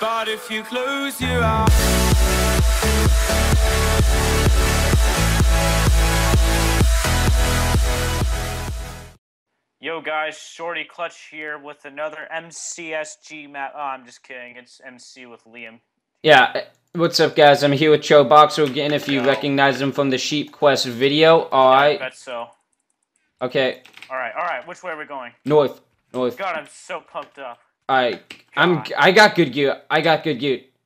But if you close your eyes. Yo guys, Shorty Clutch here with another MCSG map. Oh, I'm just kidding. It's MC with Liam. Yeah, what's up guys? I'm here with Cho Boxer again, if you recognize him from the Sheep Quest video. Alright. Yeah, I bet so. Okay. Alright, which way are we going? North. North. God, I'm so pumped up. I got good gear.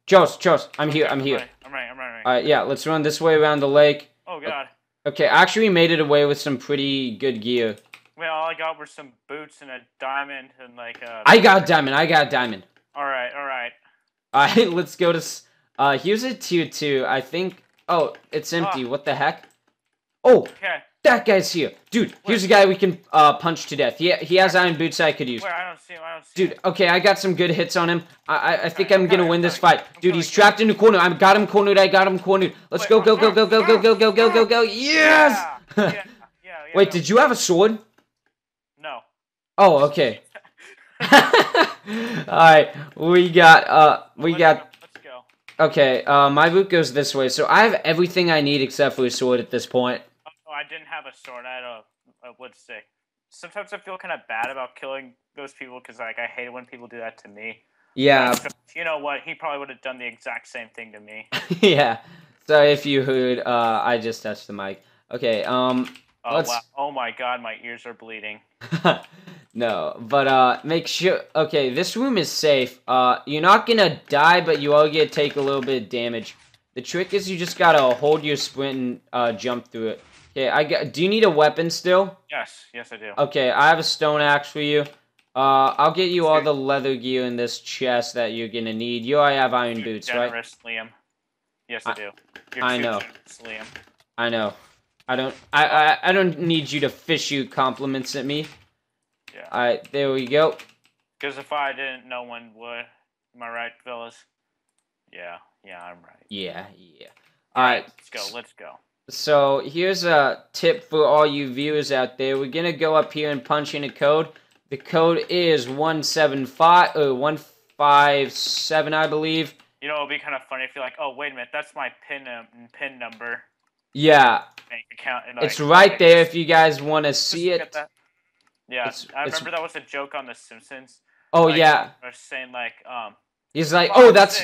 Charles, I'm here. I'm right. Alright, yeah, let's run this way around the lake. Oh god. Okay, I actually made it away with some pretty good gear. Well, all I got were some boots and a diamond and like a... I got a diamond. Alright. Alright, let's go to... here's a tier 2, I think... Oh, it's empty, what the heck? Oh! Okay. That guy's here. Dude, here's a guy we can punch to death. He has iron boots I could use. Where? I don't see him. Dude, okay, I got some good hits on him. I think I'm gonna win this fight. Dude, he's trapped in a corner. I got him cornered. Let's go. Yes! Wait, did you have a sword? No. Oh, okay. Alright, we got... Let's go. Okay, my route goes this way, so I have everything I need except for a sword at this point. I didn't have a sword. I had a wood stick. Sometimes I feel kind of bad about killing those people because, like, I hate when people do that to me. Yeah. So, you know what? He probably would have done the exact same thing to me. Yeah. So if you heard, I just touched the mic. Okay. Oh wow. Oh my god, my ears are bleeding. No, but make sure. Okay, this room is safe. You're not gonna die, but you are gonna take a little bit of damage. The trick is you just gotta hold your sprint and jump through it. Okay, do you need a weapon still? Yes I do. Okay, I have a stone axe for you. I'll get you all the leather gear in this chest that you're gonna need. You already have iron boots, generous, right? Liam. Yes, I do. I know. Generous, Liam. I know. I don't need you to fish your compliments at me. Yeah. Alright, there we go. Because if I didn't, no one would. Am I right, fellas? Yeah, I'm right. Yeah. Alright. Let's go. So, here's a tip for all you viewers out there. We're going to go up here and punch in a code. The code is 157, I believe. You know, it would be kind of funny if you're like, oh, wait a minute, that's my pin number. Yeah. Bank account, and it's right there if you guys want to see it. Yeah, I remember that was a joke on The Simpsons. Oh, like, yeah. They're saying, like, he's like, oh, that's...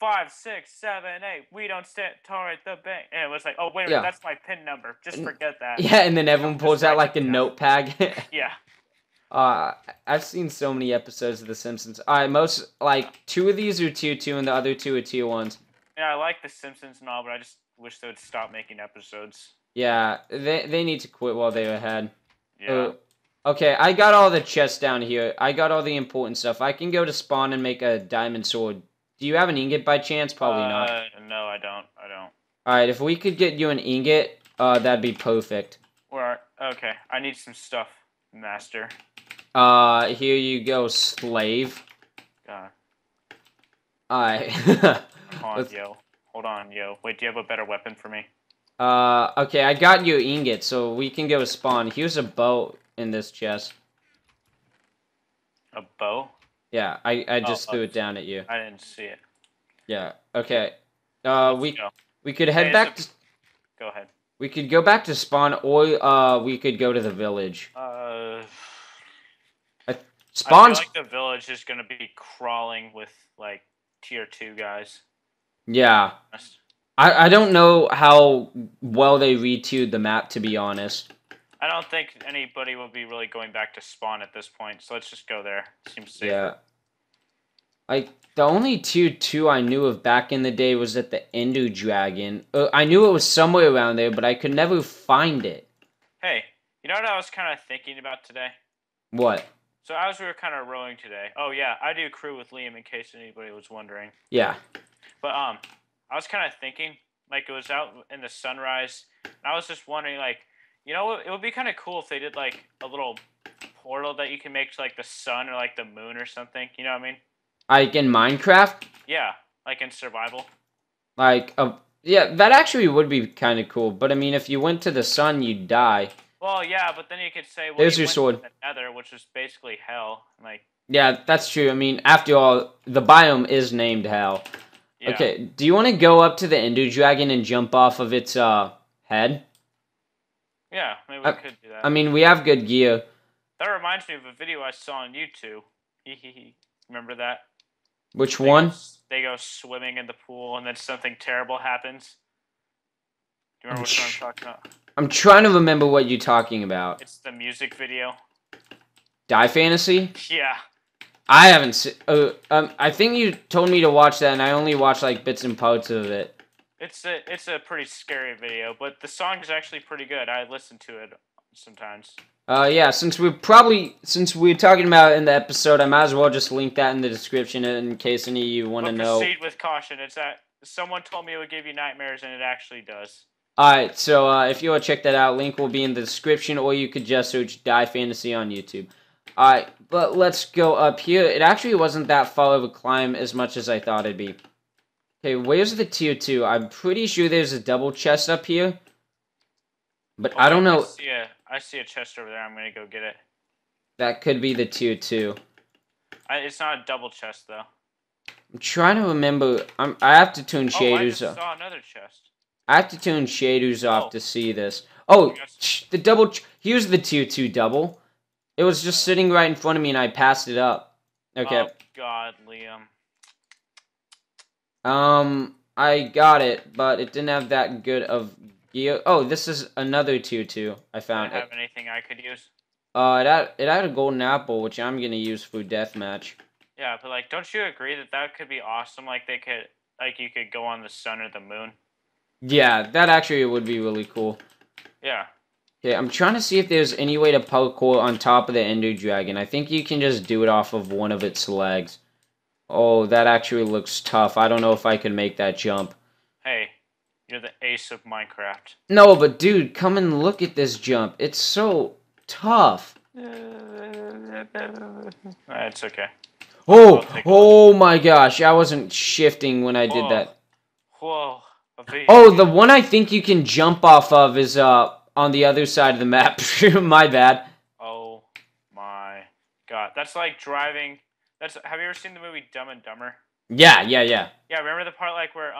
5, 6, 7, 8. We don't tolerate the bank. And it was like, oh wait a minute, that's my pin number. Just forget that. Yeah, and then everyone pulls out like a notepad. Yeah. I've seen so many episodes of The Simpsons. Alright, most two of these are tier 2 and the other two are tier 1s. Yeah, I like The Simpsons and all, but I just wish they would stop making episodes. Yeah, they need to quit while they were ahead. Yeah. Okay, I got all the chests down here. I got all the important stuff. I can go to spawn and make a diamond sword. Do you have an ingot by chance? Probably not. No, I don't. Alright, if we could get you an ingot, that'd be perfect. Okay, I need some stuff, master. Here you go, slave. God. Alright. Hold on, yo. Wait, do you have a better weapon for me? Okay, I got you an ingot, so we can go spawn. Here's a bow in this chest. A bow? Yeah, I just threw it down at you. I didn't see it. Yeah, okay. We could head back to... Go ahead. We could go back to spawn, or we could go to the village. I feel like the village is going to be crawling with, like, tier 2 guys. Yeah. I don't know how well they retiered the map, to be honest. I don't think anybody will be really going back to spawn at this point, so let's just go there. Seems safe. Yeah. The only tier 2 I knew of back in the day was at the Ender Dragon. I knew it was somewhere around there, but I could never find it. Hey, you know what I was kind of thinking about today? What? So as we were kind of rowing today. Oh yeah, I do crew with Liam in case anybody was wondering. Yeah. But I was kind of thinking, like, it was out in the sunrise, and I was just wondering, like, you know, it would be kind of cool if they did, like, a little portal that you can make to, like, the sun or, like, the moon or something. You know what I mean? Like in Minecraft? Yeah, like in survival. Like, yeah, that actually would be kind of cool. But, I mean, if you went to the sun, you'd die. Well, yeah, but then you could say, well, there's your sword. The Nether, which is basically hell. Like. Yeah, that's true. I mean, after all, the biome is named hell. Yeah. Okay, do you want to go up to the Ender Dragon and jump off of its head? Yeah, maybe we could do that. I mean, we have good gear. That reminds me of a video I saw on YouTube. Remember that? Which one? They go swimming in the pool and then something terrible happens. Do you remember which one I'm talking about? I'm trying to remember what you're talking about. It's the music video. Die Fantasy? Yeah. I haven't seen... I think you told me to watch that, and I only watched, like, bits and parts of it. It's a pretty scary video, but the song is actually pretty good. I listen to it sometimes. Yeah, since we're talking about it in the episode, I might as well just link that in the description in case any of you want to know. Proceed with caution. It's that someone told me it would give you nightmares, and it actually does. Alright, so if you want to check that out, link will be in the description, or you could just search Die Fantasy on YouTube. Alright, but let's go up here. It actually wasn't that far of a climb as much as I thought it'd be. Okay, where's the tier 2? I'm pretty sure there's a double chest up here. But I don't know. I see a chest over there. I'm going to go get it. That could be the tier 2. It's not a double chest, though. I'm trying to remember. I have to tune shaders up. I saw another chest. I have to tune shaders off to see this. Oh, the double... Here's the tier 2 double. It was just sitting right in front of me, and I passed it up. Okay. Oh, God, Liam. I got it, but it didn't have that good of gear. Oh, this is another tier 2 I found. Did it have anything I could use? It had a golden apple, which I'm going to use for deathmatch. Yeah, but, like, don't you agree that could be awesome? Like, they could... Like, you could go on the sun or the moon. Yeah, that actually would be really cool. Yeah. Okay, I'm trying to see if there's any way to parkour on top of the Ender Dragon. I think you can just do it off of one of its legs. Oh, that actually looks tough. I don't know if I can make that jump. Hey, you're the ace of Minecraft. No, but dude, come and look at this jump. It's so tough. It's okay. Oh my gosh. I wasn't shifting when I did that. Whoa. Oh, the one I think you can jump off of is... on the other side of the map. My bad. Oh my God. That's like driving. Have you ever seen the movie Dumb and Dumber? Yeah. Yeah, remember the part like where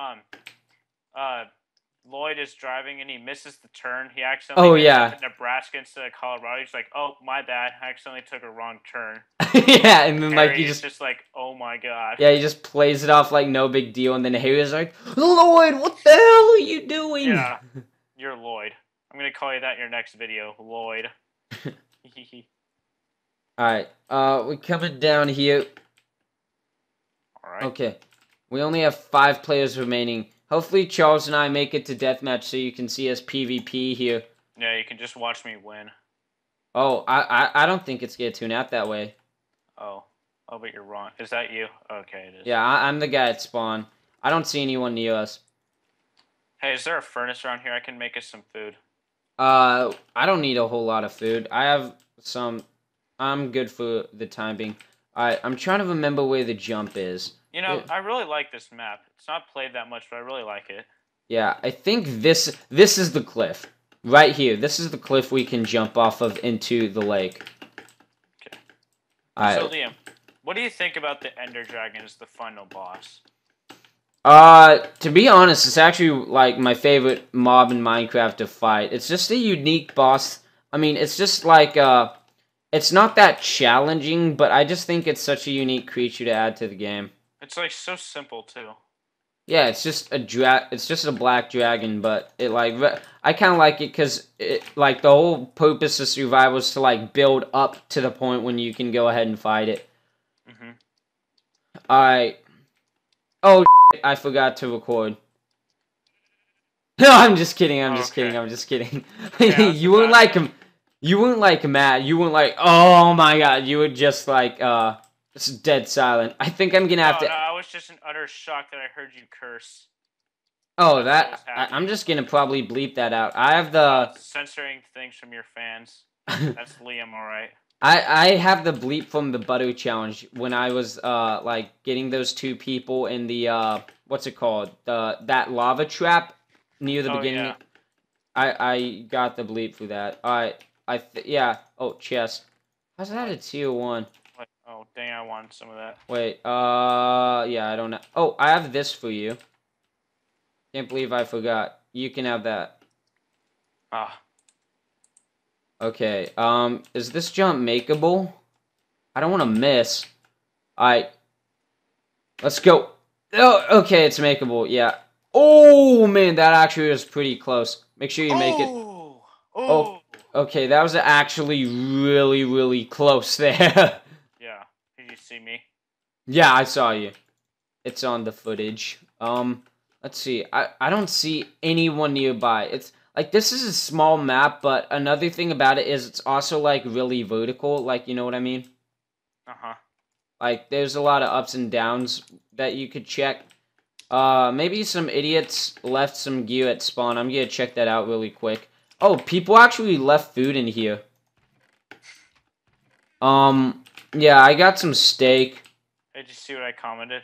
Lloyd is driving and he misses the turn. He accidentally goes to Nebraska instead of Colorado. He's like, oh my bad, I accidentally took a wrong turn. Yeah, and then Harry like he's just like, oh my God. Yeah, he just plays it off like no big deal, and then Harry's like, Lloyd, what the hell are you doing? Yeah. You're Lloyd. I'm going to call you that in your next video, Lloyd. Alright, we're coming down here. Alright. Okay, we only have 5 players remaining. Hopefully Charles and I make it to deathmatch so you can see us PvP here. Yeah, you can just watch me win. Oh, I don't think it's going to tune out that way. Oh, but you're wrong. Is that you? Okay, it is. Yeah, I'm the guy at spawn. I don't see anyone near us. Hey, is there a furnace around here? I can make us some food. I don't need a whole lot of food. I have some. I'm good for the time being. I'm trying to remember where the jump is. You know, I really like this map. It's not played that much, but I really like it. Yeah, I think this is the cliff. Right here. This is the cliff we can jump off of into the lake. Okay. So, Liam, what do you think about the Ender Dragon as the final boss? To be honest, it's actually, like, my favorite mob in Minecraft to fight. It's just a unique boss. I mean, it's just, like, it's not that challenging, but I just think it's such a unique creature to add to the game. It's, like, so simple, too. Yeah, it's just a black dragon, but it, like, I kind of like it because, like, the whole purpose of survival is to, like, build up to the point when you can go ahead and fight it. Mm-hmm. Alright. Oh, I forgot to record. No, I'm just kidding. I'm just kidding. Yeah, you wouldn't like him. You wouldn't like Matt. You wouldn't like. Oh my God! You were just like just dead silent. I think I'm gonna have to. No, I was just in utter shock that I heard you curse. Oh, I'm just gonna probably bleep that out. I have the censoring things from your fans. That's Liam, all right. I have the bleep from the butter challenge when I was like getting those 2 people in the what's it called, that lava trap near the beginning. Yeah. I got the bleep for that. All right, Yeah. Oh, chest. How's that a tier 1? Oh, dang, I want some of that. Wait, yeah, I don't know. Oh, I have this for you. Can't believe I forgot. You can have that. Ah. Okay, is this jump makeable? I don't want to miss. Alright. Let's go. Oh, okay, it's makeable, yeah. Oh, man, that actually was pretty close. Make sure you make it. Oh. Okay, that was actually really, really close there. Yeah. Did you see me? Yeah, I saw you. It's on the footage. Let's see. I don't see anyone nearby. It's like this is a small map, but another thing about it is it's also like really vertical. Like, you know what I mean? Uh-huh. Like there's a lot of ups and downs that you could check. Maybe some idiots left some gear at spawn. I'm gonna check that out really quick. Oh, people actually left food in here. Yeah, I got some steak. Did you see what I commented?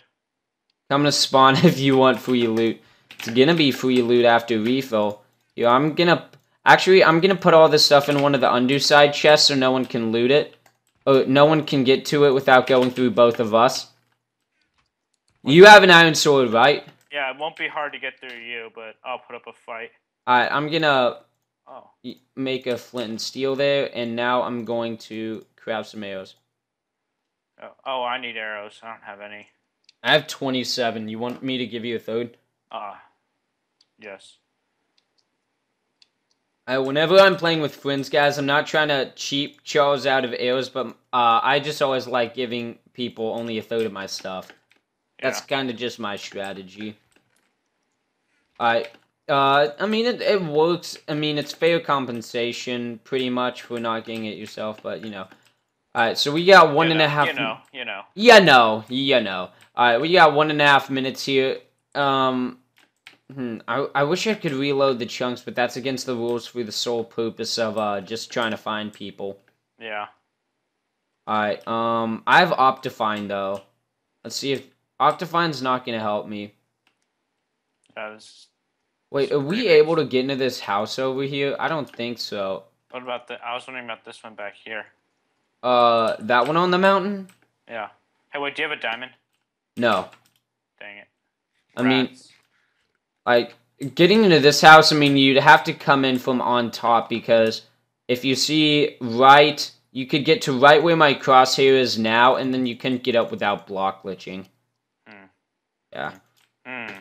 Come to spawn if you want free loot. It's gonna be free loot after refill. Yeah, I'm gonna put all this stuff in one of the underside chests so no one can loot it. Oh, no one can get to it without going through both of us. You have an iron sword, right? Yeah, it won't be hard to get through you, but I'll put up a fight. Alright, I'm gonna... Oh. Make a flint and steel there, and now I'm going to craft some arrows. Oh, I need arrows. I don't have any. I have 27. You want me to give you a third? Yes. Whenever I'm playing with friends, guys, I'm not trying to cheap Charles out of arrows, but I just always like giving people only a third of my stuff. Yeah. That's kind of just my strategy. Alright. I mean, it works. I mean, it's fair compensation, pretty much, for not getting it yourself, but, you know. Alright, so we got one and a half... Alright, we got 1.5 minutes here. I wish I could reload the chunks, but that's against the rules for the sole purpose of, just trying to find people. Yeah. Alright, I have Optifine, though. Let's see if... Optifine's not gonna help me. Wait, are we able to get into this house over here? I don't think so. What about the... I was wondering about this one back here. That one on the mountain? Yeah. Hey, wait, do you have a diamond? No. Dang it. Rats. I mean, like, getting into this house, I mean, you'd have to come in from on top because if you see right, you could get to right where my crosshair is now, and then you couldn't get up without block glitching. Mm. Yeah. Mm.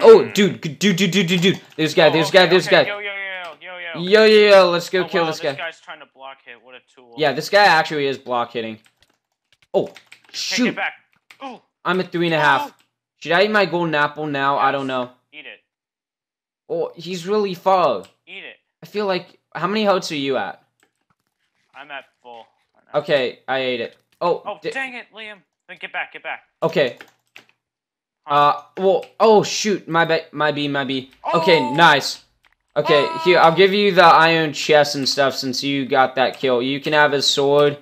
Oh, dude. There's a guy. Yo, let's go kill this guy. This guy's trying to block hit. What a tool. Yeah, this guy actually is block hitting. Oh, shoot. Hey, get back. Oh. I'm at 3.5. Should I eat my golden apple now? Yes. I don't know. Eat it. Oh, he's really far. Eat it. I feel like... How many hearts are you at? I'm at full. Okay, I ate it. Oh, dang it, Liam. Get back. Okay. Oh shoot, my B. Okay, nice. Okay, here, I'll give you the iron chest and stuff since you got that kill. You can have his sword.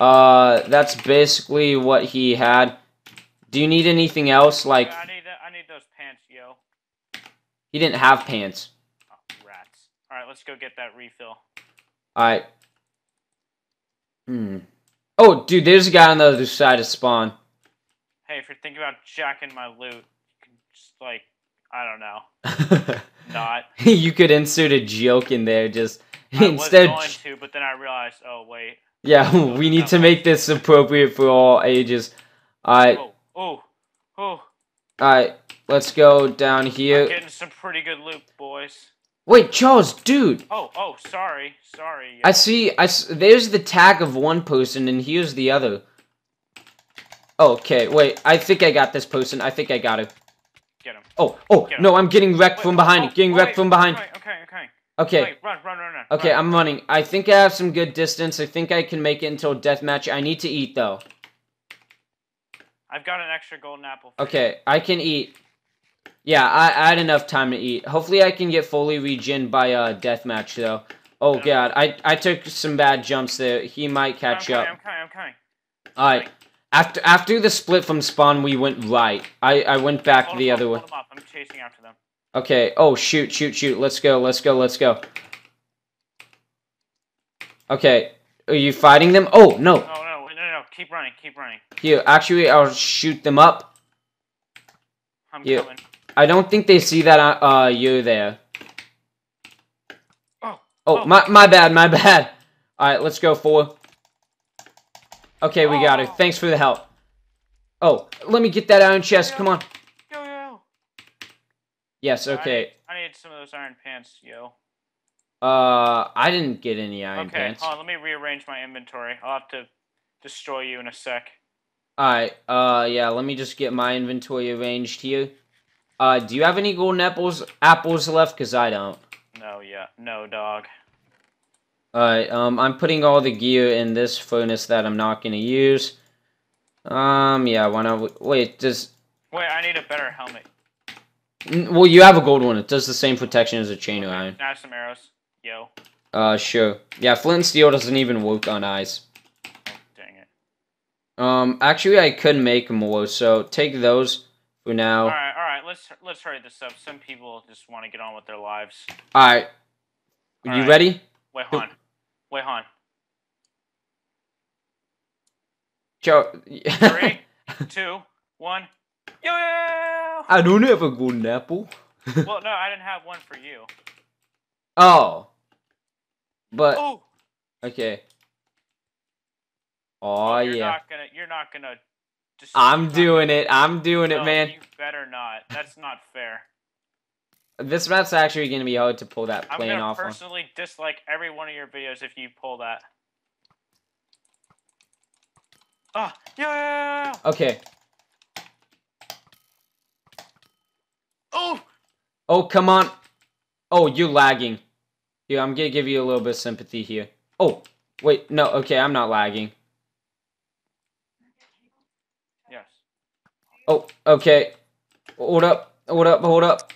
That's basically what he had. Do you need anything else, like... Yeah, I need those pants, yo. He didn't have pants. Oh, rats. Alright, let's go get that refill. Alright. Oh, dude, there's a guy on the other side of spawn. Hey, if you're thinking about jacking my loot, you can just, like, I don't know. Not. You could insert a joke in there, just... I was going to, but then I realized, oh, wait. Yeah, we need to make this appropriate for all ages. Alright. Oh. Alright, let's go down here. I'm getting some pretty good loot, boys. Wait, Charles, dude! Oh, sorry. Yeah. I see, there's the tag of one person, and here's the other. Okay, wait, I think I got this person. I think I got it. Get him. Get him. No, I'm getting wrecked from behind. Okay. Wait, run. Okay, I'm running. I think I have some good distance. I think I can make it until deathmatch. I need to eat, though. I've got an extra golden apple. Okay, I can eat. Yeah, I had enough time to eat. Hopefully I can get fully regen by deathmatch, though. Oh, no. God, I took some bad jumps there. He might catch up. I'm coming. Alright. After the split from spawn, we went right. I went back the other way. Hold them up. I'm chasing after them. Okay. Oh, shoot. Let's go. Okay. Are you fighting them? Oh, no. Oh, no. No, no, no. Keep running. Keep running. Here, actually, I'll shoot them up. I'm coming. I don't think they see that you're there. Oh. Oh, my bad. My bad. All right, let's go for. Okay, we got it. Thanks for the help. Oh, let me get that iron chest. Come on. Yo, yo. Yes, okay. I need some of those iron pants, yo. I didn't get any iron pants. Okay, hold on, let me rearrange my inventory. I'll have to destroy you in a sec. Alright, yeah, let me just get my inventory arranged here. Do you have any golden apples left? Because I don't. No, yeah. No, dog. Alright, I'm putting all the gear in this furnace that I'm not going to use. Yeah, why not? Wait, I need a better helmet. Well, you have a gold one. It does the same protection as a chain of iron. I have some arrows. Yo. Sure. Yeah, flint and steel doesn't even work on ice. Oh, dang it. Actually, I could make more, so take those for now. Alright, let's hurry this up. Some people just want to get on with their lives. Alright. You ready? Wait, hold on. Wait, hold on. Joe. 3, 2, 1. Yo, yo, yo! I don't have a golden apple. Well, no, I didn't have one for you. Oh. But. Oh. Okay. Oh, well, yeah. You're not gonna. I'm doing it. I'm doing it, man. You better not. That's not fair. This map's actually gonna be hard to pull that plane off. I'm gonna personally dislike every one of your videos if you pull that. Oh, yeah. Okay. Oh. Oh, come on. Oh, you're lagging. Yeah, I'm gonna give you a little bit of sympathy here. Oh, wait, no. Okay, I'm not lagging. Yes. Oh, okay. Hold up. Hold up. Hold up.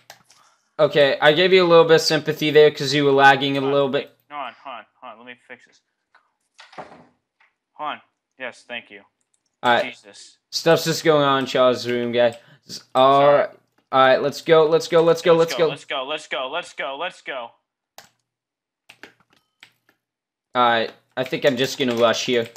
Okay, I gave you a little bit of sympathy there because you were lagging a little bit. Hold on. Let me fix this. Hold on. Yes, thank you. All right. Jesus. Stuff's just going on in Charles' room, guys. Alright. Alright, let's go. Alright, I think I'm just gonna rush here.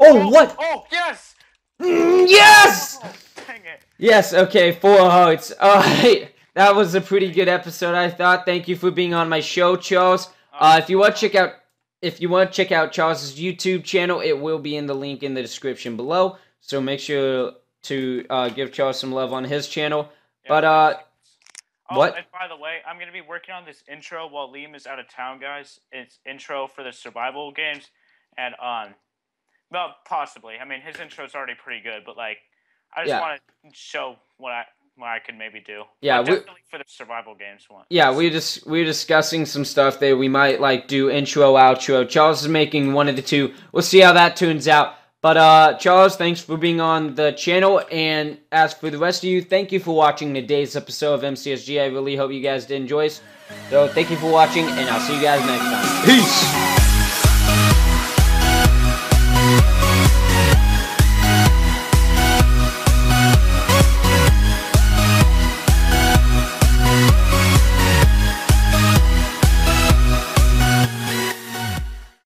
Oh, what? Oh, yes! Yes! Oh, dang it. Yes, okay, 4 hearts. Alright, that was a pretty good episode, I thought. Thank you for being on my show, Charles. If you want to check out Charles' YouTube channel, it will be in the link in the description below. So make sure to give Charles some love on his channel. Yeah, but what? And by the way, I'm gonna be working on this intro while Liam is out of town, guys. It's intro for the survival games, and well, possibly. I mean, his intro is already pretty good, but like, I just want to show what I could maybe do. Yeah, definitely for the survival games one. Yeah, we're discussing some stuff there. We might like do intro, outro. Charles is making one of the two. We'll see how that turns out. But Charles, thanks for being on the channel. And as for the rest of you, thank you for watching today's episode of MCSG. I really hope you guys did enjoy us. So thank you for watching, and I'll see you guys next time. Peace.